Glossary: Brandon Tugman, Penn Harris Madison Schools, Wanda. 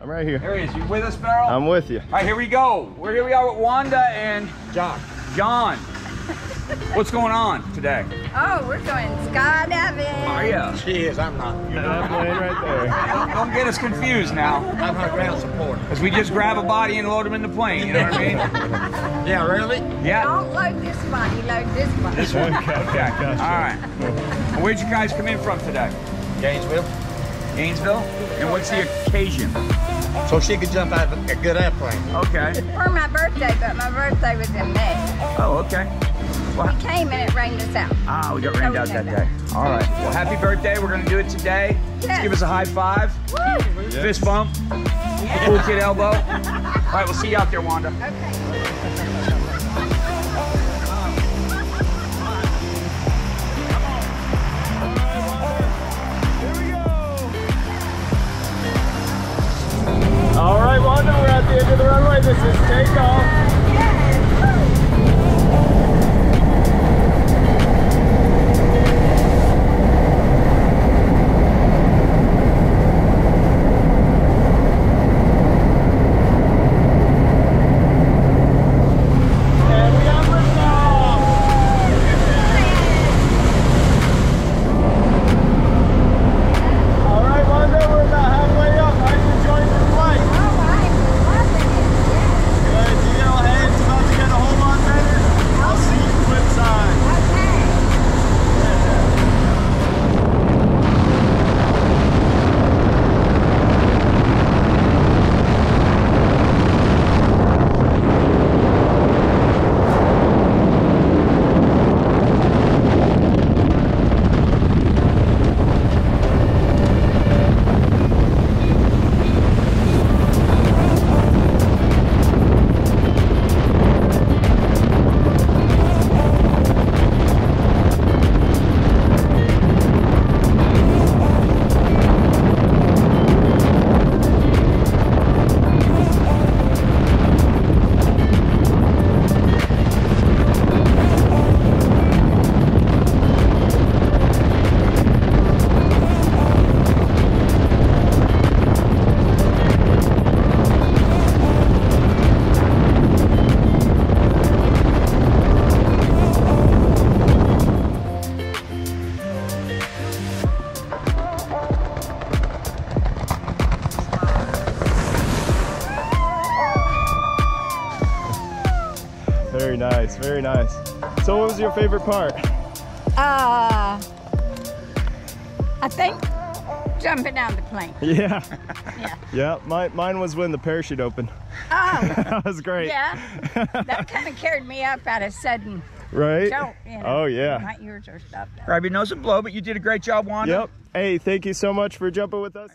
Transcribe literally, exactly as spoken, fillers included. I'm right here. There he is. You with us, Beryl? I'm with you. All right, here we go. We're here. We are with Wanda and John. John. What's going on today? Oh, we're going skydiving. Are ya? She is. I'm not. You're not playing right there. Don't get us confused now. I'm her ground support. Because we just grab a body and load him in the plane. You know what I mean? Yeah, really? Yeah. Don't load this body. Load this body. This one. Okay. Gotcha. All right. Where'd you guys come in from today? Gainesville. Gainesville? And what's the occasion? So she could jump out of a good airplane. Okay. For my birthday, but my birthday was in May. Oh, okay. Well, we came and it rained us out. Ah, we got so rained out that day. That. All right. Well, happy birthday. We're going to do it today. Yes. Let's give us a high five. Woo. Yes. Fist bump. Yes. Cool kid elbow. All right, we'll see you out there, Wanda. Okay. All right, Wanda, we're at the end of the runway. This is takeoff. Very nice, very nice. So what was your favorite part? Uh, I think jumping down the plane. Yeah. Yeah. Yeah, my, mine was when the parachute opened. Oh. That was great. Yeah. That kind of carried me up at a sudden right? jolt. You know, oh, yeah. My ears are stuffed up. Right, your nose would blow, but you did a great job, Wanda. Yep. Hey, thank you so much for jumping with us.